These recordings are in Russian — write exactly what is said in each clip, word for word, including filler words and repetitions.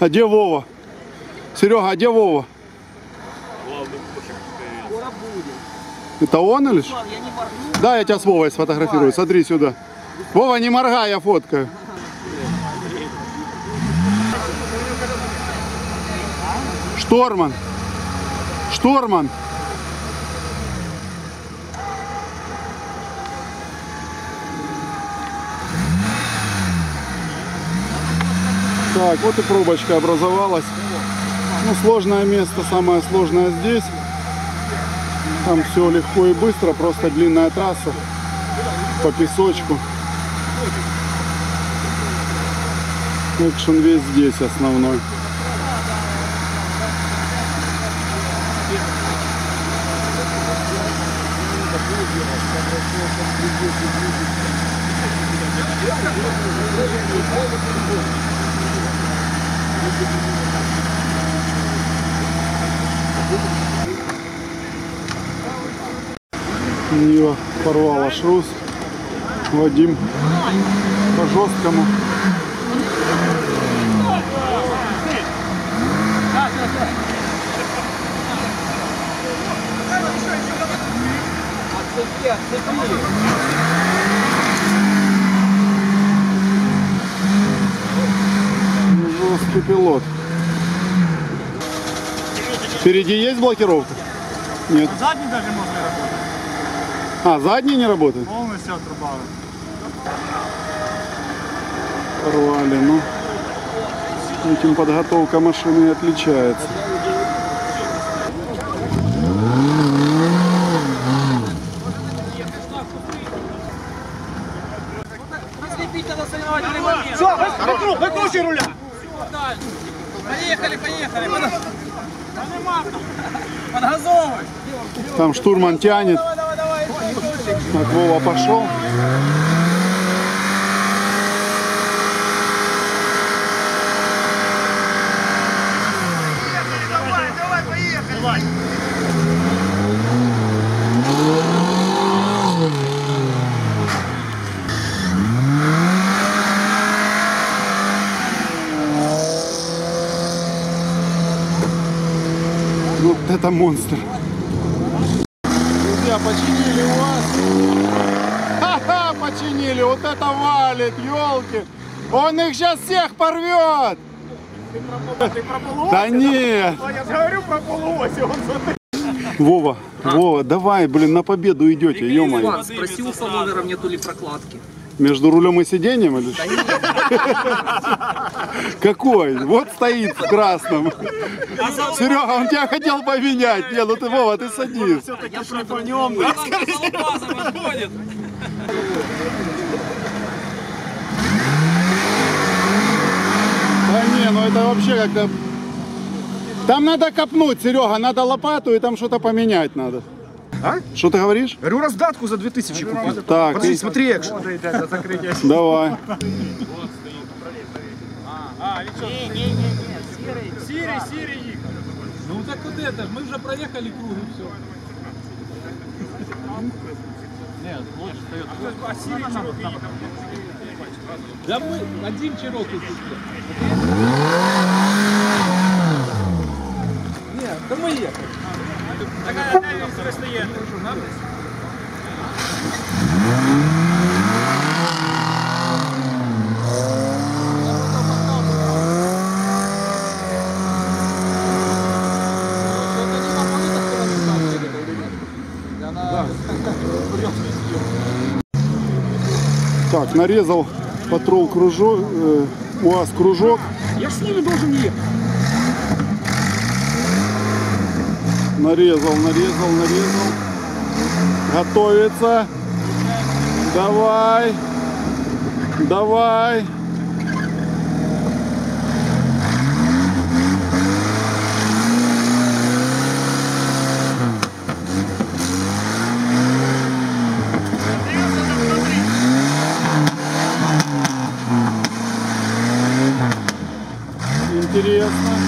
А где Вова? Серега, а где Вова? Это он или что? Да, я тебя с Вовой сфотографирую. Смотри сюда. Вова, не моргай, я фоткаю. Шторман. Шторман. Так, вот и пробочка образовалась. Ну, сложное место, самое сложное здесь. Там все легко и быстро, просто длинная трасса по песочку. Экшен весь здесь основной. Нива порвала шрус. Вадим по жесткому. Жесткий пилот. Впереди есть блокировка? Нет. Задний даже можно работать. А, задний не работает? Полностью отрубало. Порвали, ну. Этим подготовка машины отличается. Все, выкручивай руля! Поехали, поехали! Подгазовывай! Там штурман тянет. Так, Вова пошел. Давай, давай, поехали. Давай. Вот это монстр. Починили УАЗ. Ха-ха, починили. Вот это валит, елки. Он их сейчас всех порвет. Ты про, ты про полуось, да нет. Я же говорю про полуось. Вова, а? Вова, давай, блин, на победу идете, ё-моё. Спросил с номером, нету ли прокладки. Между рулем и сиденьем или что? Какой? Вот стоит в красном. Серега, он тебя хотел поменять. Не, ну ты, Вова, ты садись. Я протонем. Да не, ну это вообще как-то... Там надо копнуть, Серега, надо лопату и там что-то поменять надо. А? Что ты говоришь? Говорю, раздатку за две тысячи купил. Так, подожди, и... смотри, экшн. Давай. Не-не-не, серый. Сирий, сирий. Ну так вот это, мы уже проехали круг и все. Нет, вот что. А сирий чирок едет. Да мы один чирок едет. Нет, да мы едем. Так, нарезал патрол кружок, э, УАЗ кружок. Я с ними должен ехать. Нарезал, нарезал, нарезал. Готовится. Давай. Давай. Интересно.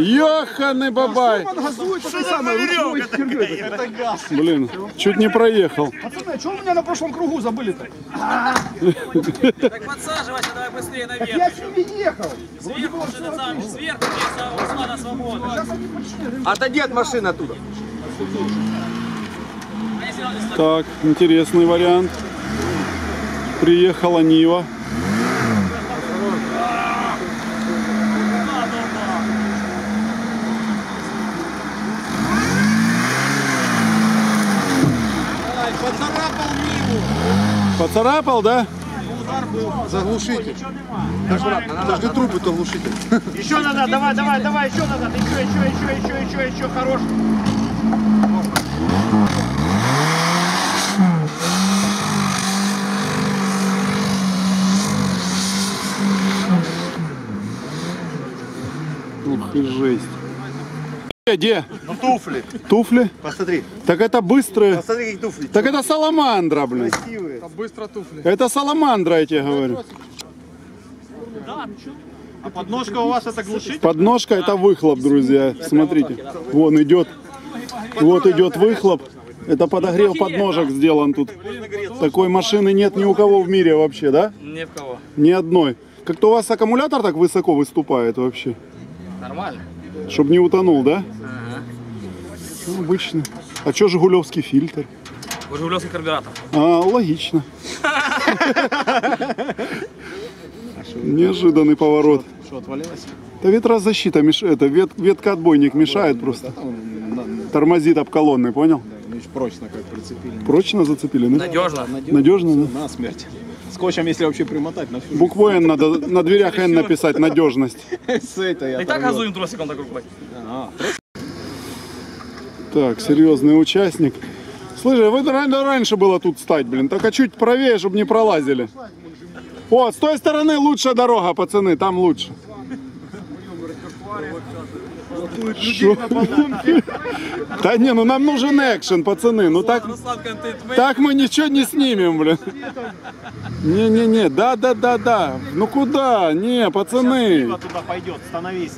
Ёханый бабай! Это газ. Блин, чуть не проехал. Пацаны, что у меня на прошлом кругу забыли-то? Так подсаживайся, давай быстрее наверх. Я с ними ехал. Сверху, сверху, ушла на свободу. Отойди от машины оттуда. Так, интересный вариант. Приехала Нива. Поцарапал Ниву. Поцарапал, да? Удар был. Заглушитель. Даже трубы-то глушитель. Еще надо, давай, давай, давай, еще надо. Еще, еще, еще, еще, еще, еще, хорош. Ух и жесть. Где? Ну, туфли. Туфли? Посмотри. Так это быстрые. Посмотри, какие туфли. Так это саламандра, блин. Красивые. Это быстро туфли. Это саламандра, я тебе говорю. Да, а подножка у вас это глушитель? Подножка это выхлоп, друзья. Смотрите. Вон идет. Вот идет выхлоп. Это подогрев подножек сделан тут. Такой машины нет ни у кого в мире вообще, да? Ни в кого. Ни одной. Как-то у вас аккумулятор так высоко выступает вообще. Нормально. Чтобы не утонул, да? Ага. Ну, обычно. А что жигулевский фильтр? Жигулевский карбюратор. А, логично. Неожиданный поворот. Что, отвалилось? Да ветрозащита мешает, веткоотбойник мешает просто. Тормозит об колонны, понял? Прочно как прицепили. Прочно зацепили? Надежно. Надежно, да? На смерть. Скотчем, если вообще примотать, на всю жизнь. Буквой Н надо, на дверях Н написать, надежность. И так газуем тросиком так рукой. Так, серьезный участник. Слушай, вы раньше было тут стать, блин. Только чуть правее, чтобы не пролазили. О, с той стороны лучшая дорога, пацаны, там лучше. Да не, ну нам нужен экшен, пацаны. Ну так, так мы ничего не снимем, блин. Не-не-не, да-да-да-да. Ну куда? Не, пацаны. Сейчас туда пойдет, становись.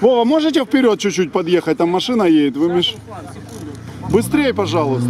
Вова, можете вперед чуть-чуть подъехать? Там машина едет, вы меш... Быстрее, пожалуйста.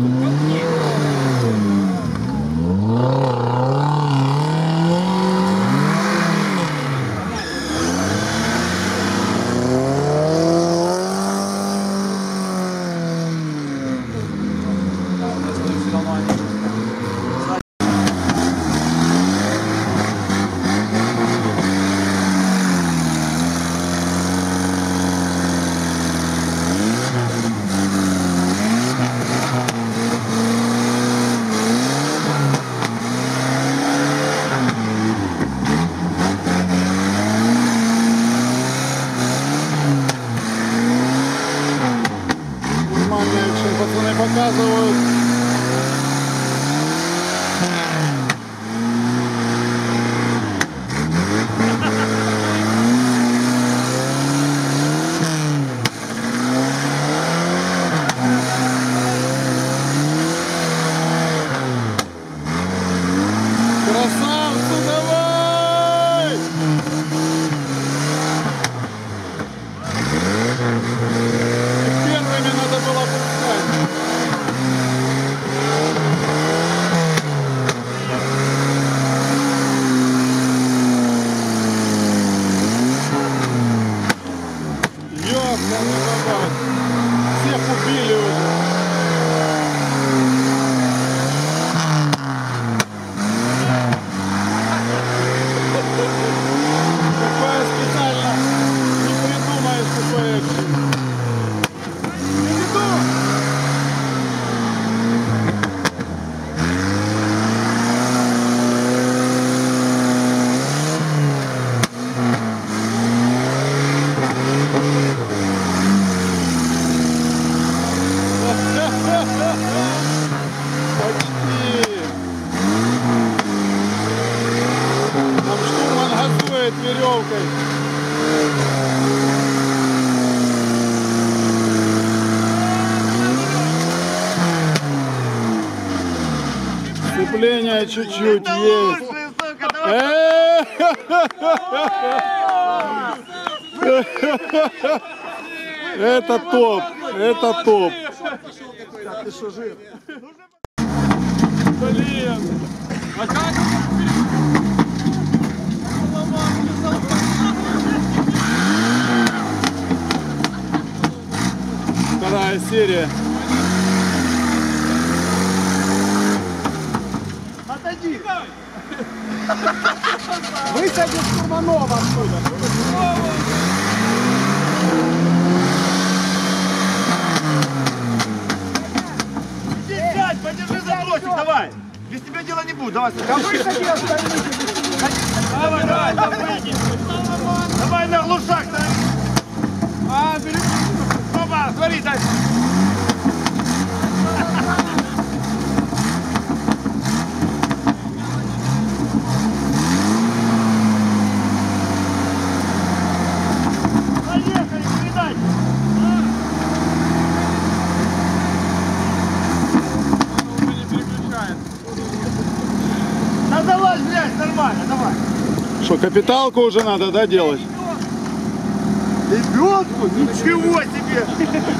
Показывают. Красавцу давай! Первыми надо было пускать. Ой, чуть-чуть есть. Это топ, это топ. Блин. А как? Вторая серия. Отойди! Высади Штурманова отсюда! Подержи за блочек, давай! Без тебя дела не будет, давай! Да высади остальные! Давай, давай, давай! Давай на глушак! А, бери! Опа, смотри, дальше! Что, капиталку уже надо, да, делать? Ребенку? Ничего себе!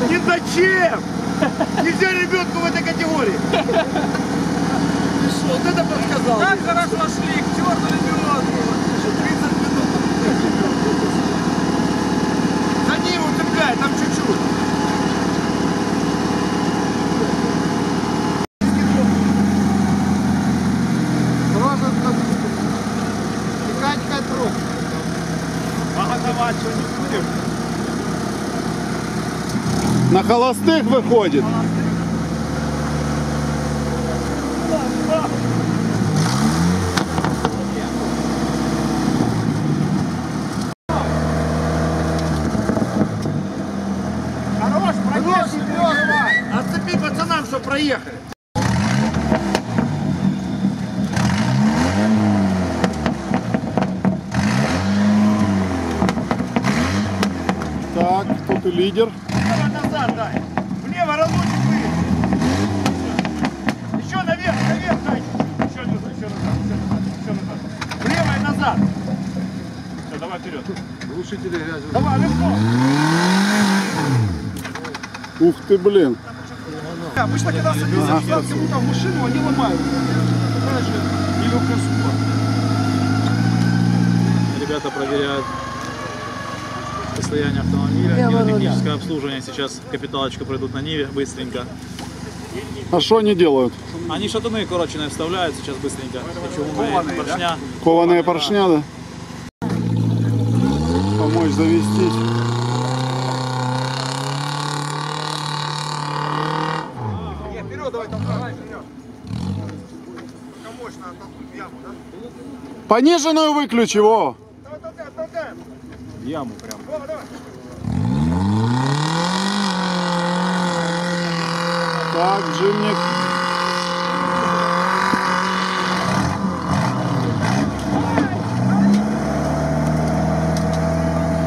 Не зачем! Нельзя ребенку в этой категории! Ты что, вот это подсказал? Как хорошо шли, к черту ребенку! тридцать минут! За ним утыкай, там чуть-чуть! На холостых выходит. Хорош, проехали. Отцепи пацанам, что проехали. Так, кто ты лидер? Назад, дай. Влево разлучить выезд. Еще наверх, наверх, дай. Еще назад, еще назад, еще назад. Влево и назад. Все, давай вперед. Глушители грязь. Давай, легко. Ух ты, блин. Обычно, когда садится взгляд кому-то в машину, они ломают. Нелегкая судьба. Ребята проверяют состояние автомобиля, техническое обслуживание. Сейчас капиталочку пройдут на Ниве быстренько. А что они делают? Они шатуны, короче, вставляют сейчас быстренько. Кованые поршня. Кованые поршня, да? Помочь завести. Пониженную выключи его. Яму прям. О, давай. Так, джимник.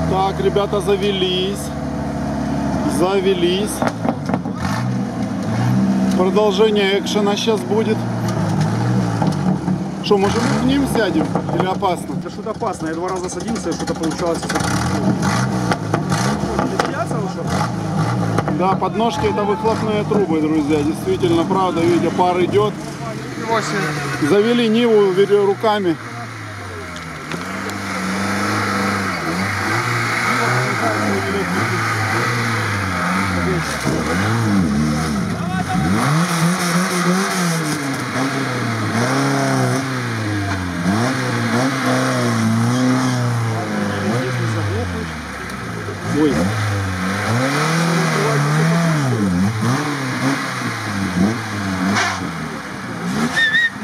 Так, ребята, завелись. Завелись. Продолжение экшена сейчас будет. Что, может мы к ним сядем? Или опасно? Да что-то опасно. Я два раза садился, и что-то получалось. Да, подножки — это выхлопные трубы, друзья. Действительно, правда, видите, пар идет. Завели Ниву руками.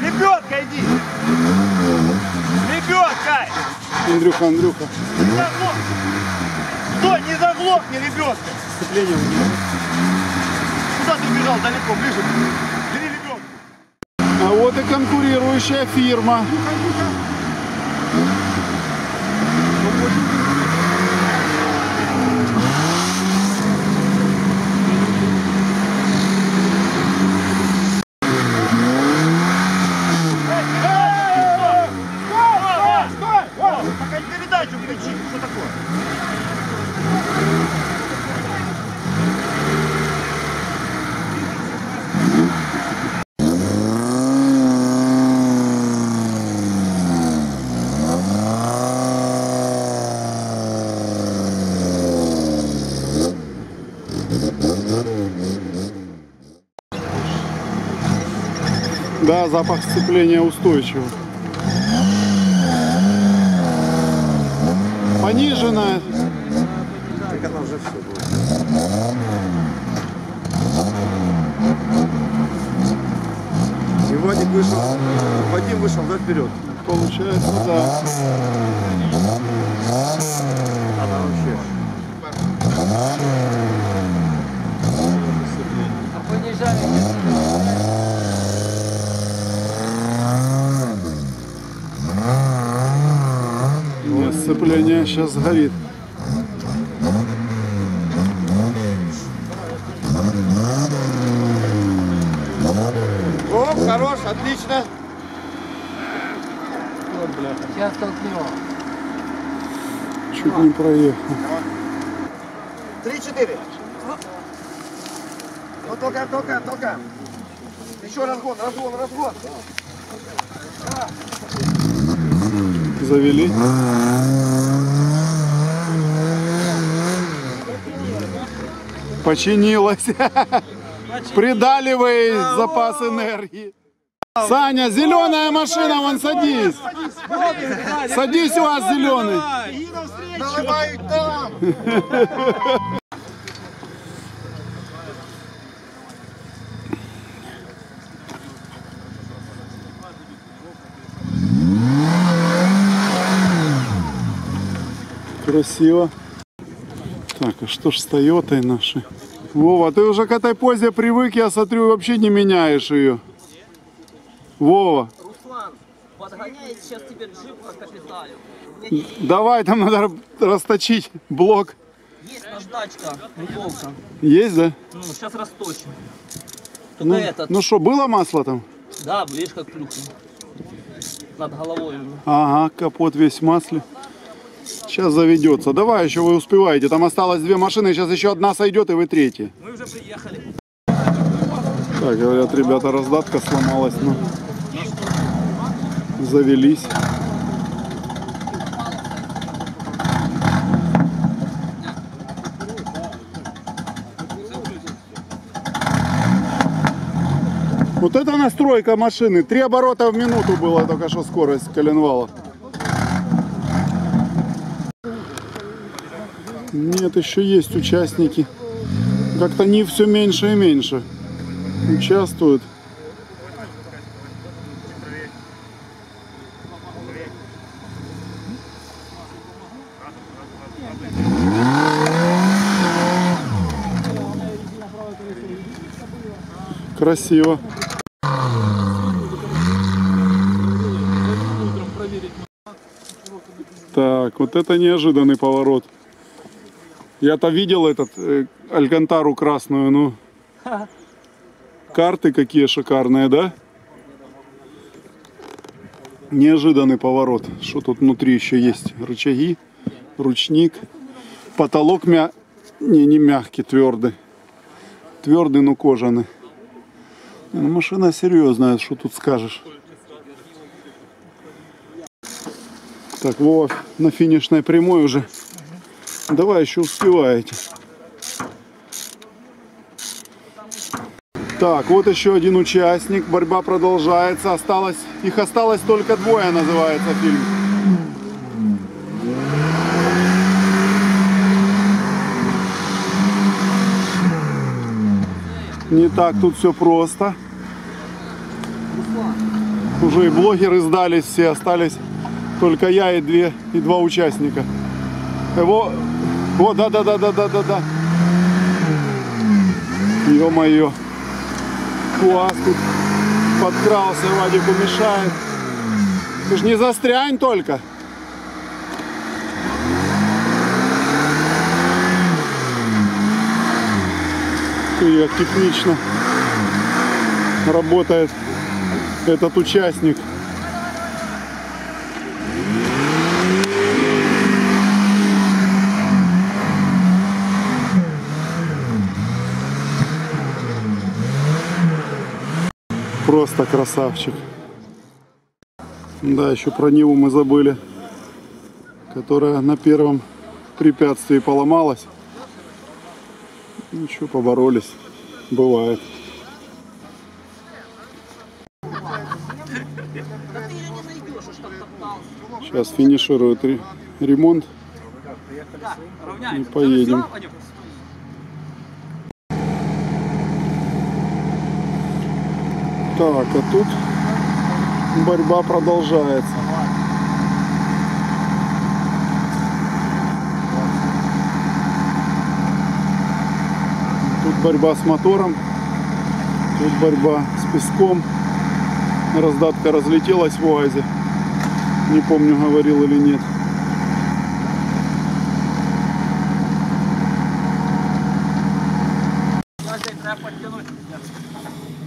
Лебедка, иди! Лебедка! Андрюха, Андрюха. Не заглохни! Стой, не заглохни, лебедка! Сцепление у меня. Куда ты бежал? Далеко, ближе. Бери лебедку. А вот и конкурирующая фирма. Hey! Да, запах сцепления устойчивый. Пониженная. Так она уже все будет. И Вадик вышел, Вадим вышел, да, вперед. Получается, да. Она вообще. А понижали. Сцепление сейчас горит. О, хорош, отлично. Сейчас толкнем. Чуть не проехал. три-четыре. Ну только, только, только. Еще разгон, разгон, разгон. Завели. Починилась. Придали вы запас энергии. Саня, зеленая машина, вон садись. Садись у вас, зеленый. Красиво. Так, а что ж с Тойотой нашей? Вова, ты уже к этой позе привык, я смотрю, вообще не меняешь ее. Вова. Руслан, подгоняй, сейчас тебе джип по капиталю. Давай, там надо расточить блок. Есть наждачка, муковка. Есть, да? Ну, сейчас расточим. Ну, этот... ну что, было масло там? Да, видишь, как плюхнул. Над головой. Ага, капот весь в масле. Сейчас заведется. Давай, еще вы успеваете. Там осталось две машины, сейчас еще одна сойдет, и вы третья. Мы уже приехали. Так, говорят, ребята, раздатка сломалась. Ну, завелись. Вот это настройка машины. Три оборота в минуту была только что скорость коленвалов. Нет, еще есть участники. Как-то они все меньше и меньше участвуют. Красиво. Так, вот это неожиданный поворот. Я-то видел этот э, Алькантару красную, ну. Карты какие шикарные, да? Неожиданный поворот. Что тут внутри еще есть? Рычаги, ручник. Потолок мя... не, не мягкий, твердый. Твердый, но кожаный. Ну, машина серьезная, что тут скажешь. Так, Вова на финишной прямой уже. Давай, еще успеваете. Так, вот еще один участник. Борьба продолжается. Осталось, их осталось только двое, называется фильм. Не так тут все просто. Уже и блогеры сдались все. Остались только я и, две, и два участника. Его... О, да-да-да-да-да-да-да. Ё-моё. УАЗ тут подкрался, Вадику мешает. Ты ж не застрянь только. И технично работает этот участник. Просто красавчик. Да, еще про Ниву мы забыли, которая на первом препятствии поломалась. Ничего, поборолись. Бывает. Сейчас финиширует ремонт и поедем. Так, а тут борьба продолжается. Тут борьба с мотором, тут борьба с песком. Раздатка разлетелась в УАЗе. Не помню, говорил или нет. Подтянуть.